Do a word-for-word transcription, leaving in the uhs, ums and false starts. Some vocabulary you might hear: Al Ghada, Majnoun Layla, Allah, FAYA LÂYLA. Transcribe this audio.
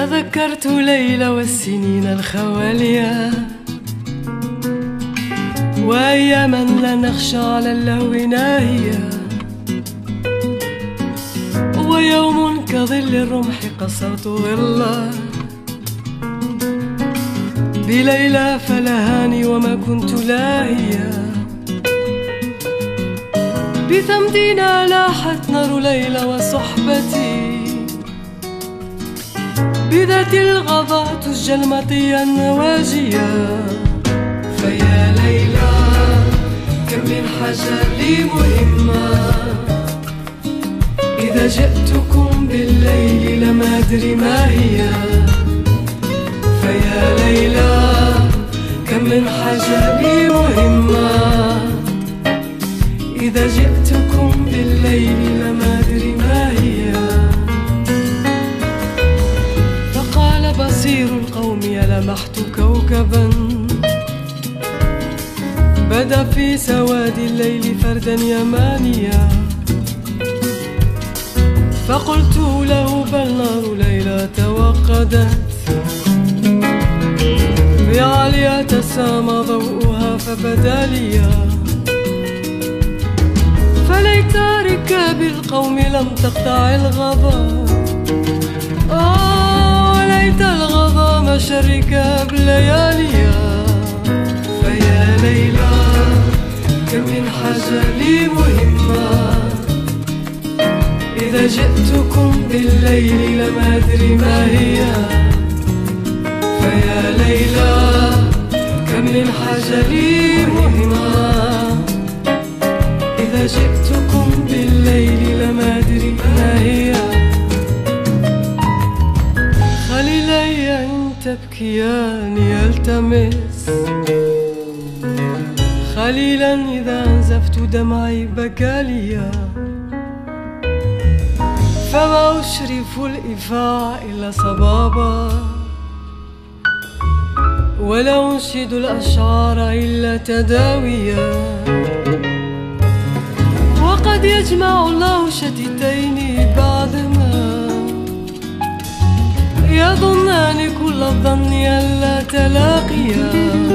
تذكرت ليلى والسنين الخوالية، وأياما لا نخشى على اللهو ناهية، ويوم كظل الرمح قصرت ظلا بليلى فلهاني وما كنت لاهية. بثمدنا لاحت نار ليلى وصحبتي، بذات الغضاء تسجى المطية النواجية. فيا ليلى كم من حاجة لي مهمة، إذا جئتكم بالليل لم أدري ما هي. فيا ليلى كم من حاجة لي مهمة، إذا جئتكم بالليل لم أدري ما هي. فقال بصير القوم يا لمحت كوكبا بدا في سواد الليل فردا يمانيا. فقلت له بل نار ليلى توقدت، بعليا تسامى ضوءها فبدا ليا. فليت ركاب القوم لم تقطع الغضا، آه ليت الغضا مشى الركاب لياليا. فيا ليلى كم من حاجة لي مهمة، إذا جئتكم بالليل لم أدري ما هي. فيا ليلى كم من حاجة لي مهمة، إذا جئتكم بالليل لم أدري ما هي. خليلي إن تبكيان يلتمس خليلا، إذا أنزفت دمعي بكاليا. فما أشرف الإفاع إلا صبابا، ولا أنشد الأشعار إلا تداويا. وقد يجمع الله شتيتين بعدما يظنان كل الظن ألا تلاقيا.